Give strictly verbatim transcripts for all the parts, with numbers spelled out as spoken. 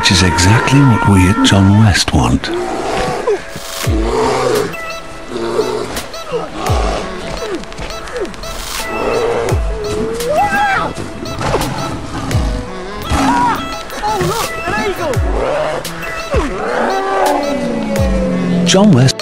which is exactly what we at John West want. John West.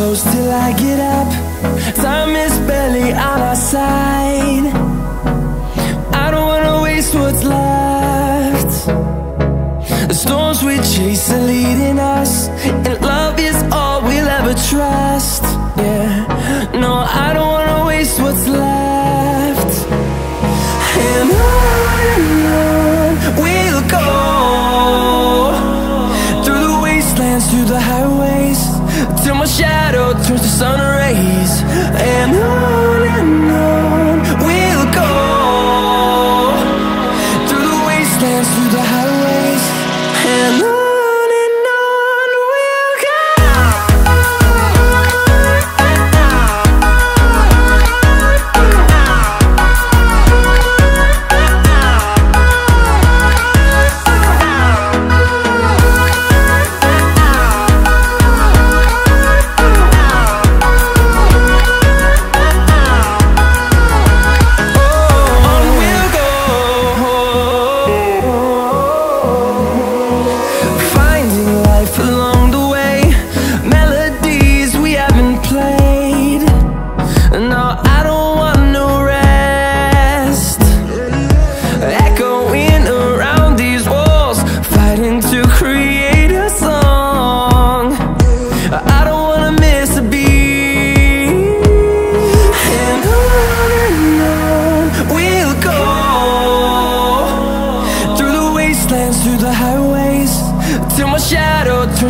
Close till I get up, time is barely on our side. I don't wanna waste what's left. The storms we chase are leading us, and love is all we'll ever trust. Yeah, no, I don't wanna waste what's left. And on we'll go, through the wastelands, through the highways, till my shadow turns to sun rays.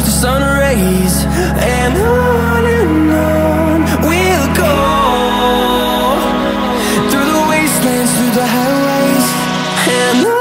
through the sun rays, and on and on we'll go, through the wastelands, through the highways, and on.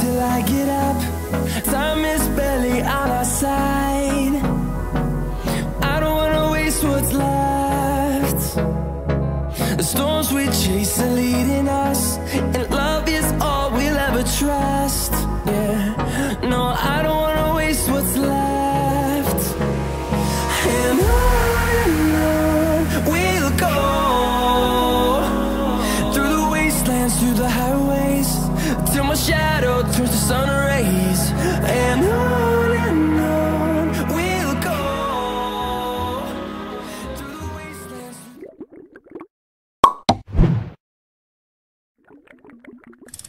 Till I get up, time is barely on our side. I don't wanna waste what's left. The storms we chase are leading us, and love is all we'll ever trust. Yeah, no, I don't wanna waste what's left. And on we'll go, through the wastelands, through the highways, till my shadow turns to sun rays. And on and on we'll go, through the wastelands.